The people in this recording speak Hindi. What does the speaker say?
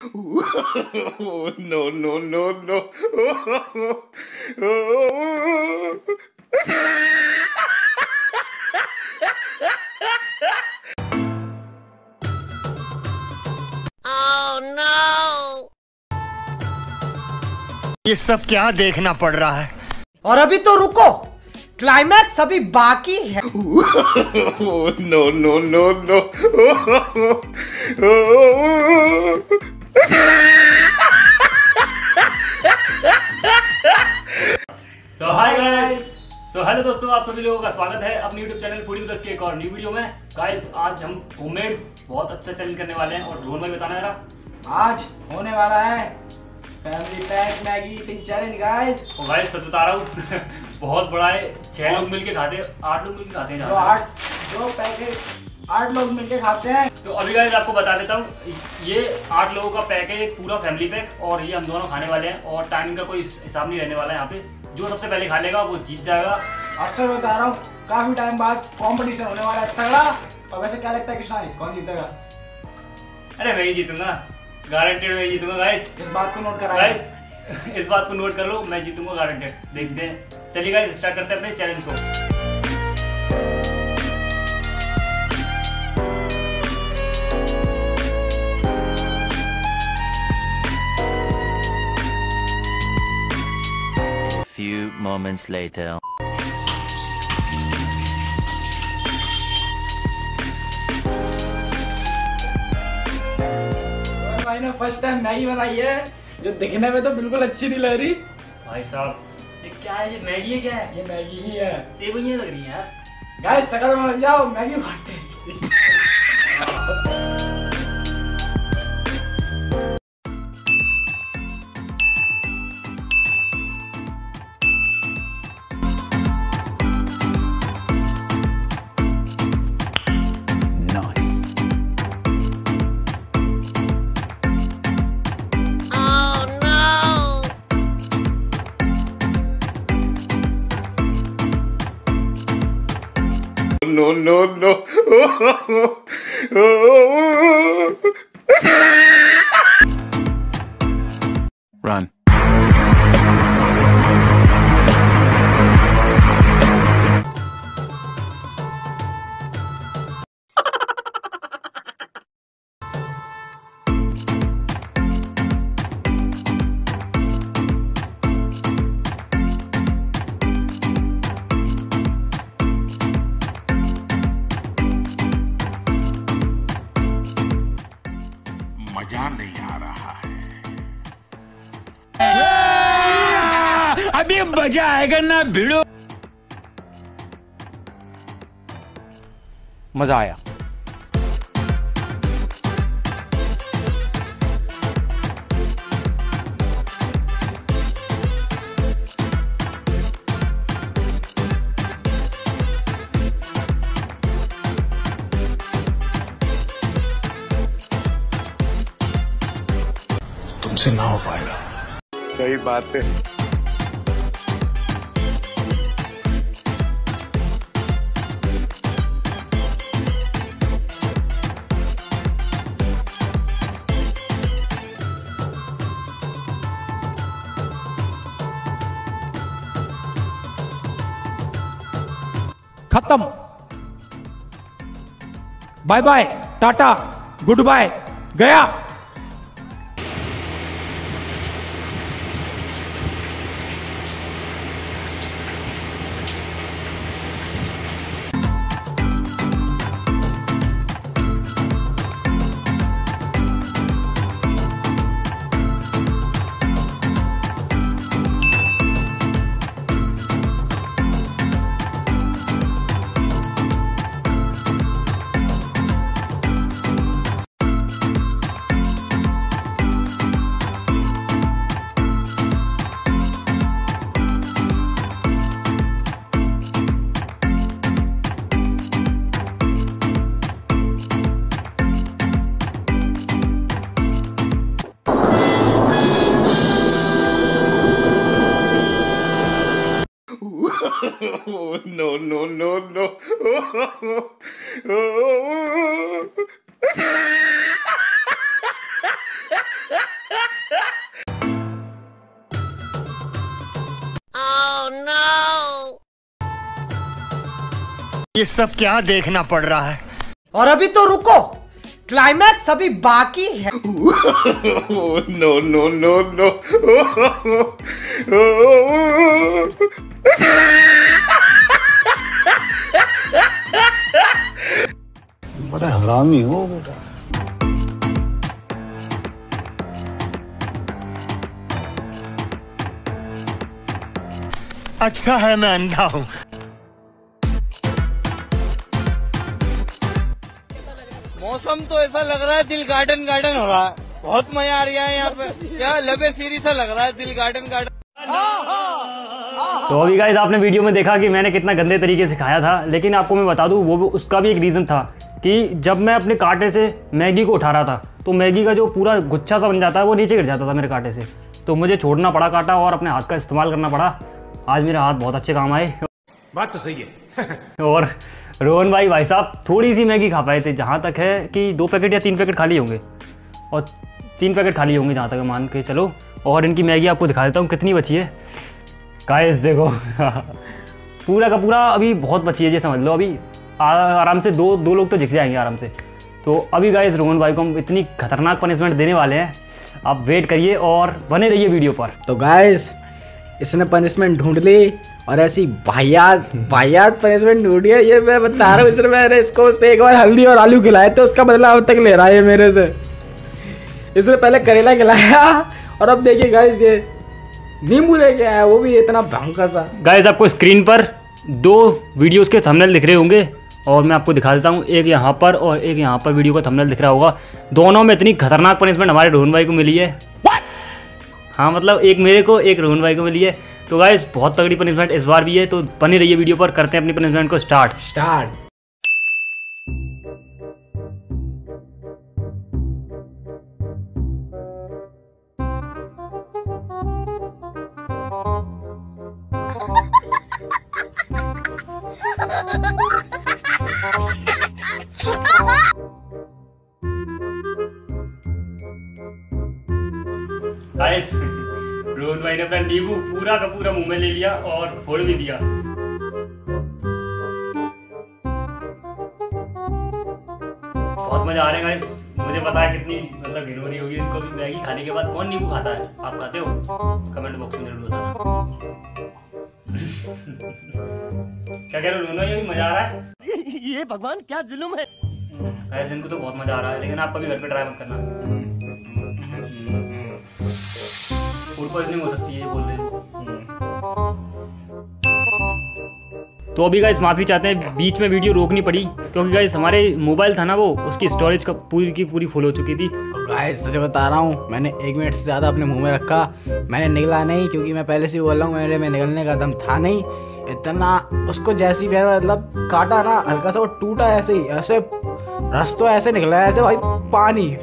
Oh, no. Oh, no. ये सब क्या देखना पड़ रहा है? और अभी तो रुको, क्लाइमैक्स अभी बाकी है। No. तो हाय गाइस, तो हेलो दोस्तों, आप सभी लोगों का स्वागत है अपने YouTube चैनल फूडी ब्रदर्स के एक और न्यू वीडियो में। गाइस, आज हम होममेड बहुत अच्छा चैलेंज करने वाले हैं और ढोल में बताना है ना, आज होने वाला है family pack Maggi eating challenge. Guys तो गाइस सच बता रहा हूँ बहुत बड़ा है, 6 लोग मिलके खाते, 8 लोग मिलके खाते हैं, 8 लोग मिलके खाते हैं। तो अभी गाइस आपको बता देता हूँ, ये 8 लोगों का पैक है, पूरा फैमिली पैक, और ये हम दोनों खाने वाले हैं और टाइमिंग का कोई हिसाब नहीं रहने वाला है। यहाँ पे जो सबसे पहले खा लेगा वो जीत जाएगा। अच्छा बता रहा हूँ, काफी टाइम बाद कॉम्पिटिशन होने वाला है तगड़ा। तो वैसे क्या लगता है कि शायद कौन जीतेगा? अरे मैं ही जीतूंगा, गारंटेड मैं जीतूंगा। गाइस इस बात को नोट करा, गाइस इस बात को नोट कर लो, मैं जीतूंगा गारंटेड। देखते हैं, चलिए गाइस स्टार्ट करते हैं अपने चैलेंज को। Few moments later. भाई ने फर्स्ट टाइम मैगी बनाई है, जो दिखने में तो बिल्कुल अच्छी नहीं लग रही। भाई साहब ये क्या है? ये मैगी है क्या? ये मैगी ही है, सेवइयां लग रही है यार। गाइस शक्ल में जाओ, मैगी बांटते। No. Run. मजा नहीं आ रहा है, अभी मजा आएगा ना भिड़ो। मजा आया। से ना हो पाएगा। सही बात है। खत्म, bye bye, tata, good bye, गया। No. ये सब क्या देखना पड़ रहा है। और अभी तो रुको, क्लाइमैक्स अभी बाकी है। No no no no. बड़ा हरामी हो बेटा। अच्छा है मैं अंधा हूँ। मौसम तो ऐसा लग रहा है दिल गार्डन गार्डन हो रहा है, बहुत मजा आ रहा है यहाँ पे, क्या लबे सीरी सा लग रहा है, दिल गार्डन गार्डन। तो अभी गाइस आपने वीडियो में देखा कि मैंने कितना गंदे तरीके से खाया था, लेकिन आपको मैं बता दूँ वो उसका भी एक रीज़न था कि जब मैं अपने कांटे से मैगी को उठा रहा था तो मैगी का जो पूरा गुच्छा सा बन जाता है वो नीचे गिर जाता था मेरे कांटे से, तो मुझे छोड़ना पड़ा कांटा और अपने हाथ का इस्तेमाल करना पड़ा। आज मेरा हाथ बहुत अच्छे काम आए, बात तो सही है। और रोहन भाई साहब थोड़ी सी मैगी खा पाए थे, जहाँ तक है कि 2 पैकेट या 3 पैकेट खाली होंगे, और 3 पैकेट खाली होंगे जहाँ तक मान के चलो। और इनकी मैगी आपको दिखा देता हूँ कितनी बची है गाइस, देखो। पूरा का पूरा अभी बहुत बची है, ये समझ लो अभी आराम से दो लोग तो झिक जाएंगे आराम से। तो अभी गाइस रोहन भाई को हम इतनी खतरनाक पनिशमेंट देने वाले हैं, आप वेट करिए और बने रहिए वीडियो पर। तो गाइस इसने पनिशमेंट ढूंढ ली और ऐसी वाहियात पनिशमेंट ढूंढी है, ये मैं बता रहा हूँ। इसने मैंने इसको उससे एक बार हल्दी और आलू खिलाए थे, उसका बदला अब तक ले रहा है मेरे से। इसने पहले करेला खिलाया और अब देखिए गाइस ये नींबू लेके आया, वो भी इतना भयंकर सा। गाइस आपको स्क्रीन पर 2 वीडियोज़ के थंबनेल दिख रहे होंगे और मैं आपको दिखा देता हूँ, एक यहाँ पर और एक यहाँ पर वीडियो का थंबनेल दिख रहा होगा। दोनों में इतनी खतरनाक पनिशमेंट हमारे रोहन भाई को मिली है। हाँ मतलब एक मेरे को एक रोहन भाई को मिली है। तो गाइस बहुत तगड़ी पनिशमेंट इस बार भी है, तो बने रहिए वीडियो पर, करते हैं अपनी पनिशमेंट को स्टार्ट। गाइस रोहन भाई ने अपना नींबू पूरा का पूरा मुंह में ले लिया और फोड़ भी दिया। बहुत मजा आ रहा है गाइस, मुझे पता है कितनी मतलब घिनौनी होगी इनको भी। मैगी खाने के बाद कौन नींबू खाता है, आप खाते हो? कमेंट बॉक्स में जरूर बताना। क्या कह रहे हो रोहन भाई, मजा आ रहा है? ये भगवान क्या जुल्म है गाइस, इनको तो बहुत मजा आ रहा है, लेकिन आप कभी घर पे ट्राई मत करना, नहीं हो सकती है बोल रहे। तो अभी गाइस माफ़ी चाहते हैं, बीच में वीडियो रोकनी पड़ी क्योंकि गाइस हमारे मोबाइल था ना वो, उसकी स्टोरेज का पूरी की पूरी फुल हो चुकी थी। गाइस सच बता रहा हूँ, मैंने 1 मिनट से ज़्यादा अपने मुंह में रखा, मैंने निकला नहीं क्योंकि मैं पहले से बोल रहा हूँ मेरे में निकलने का दम था नहीं इतना। उसको जैसे ही मैंने मतलब काटा ना हल्का सा, वो टूटा ऐसे ही, ऐसे रस तो ऐसे निकला ऐसे भाई पानी।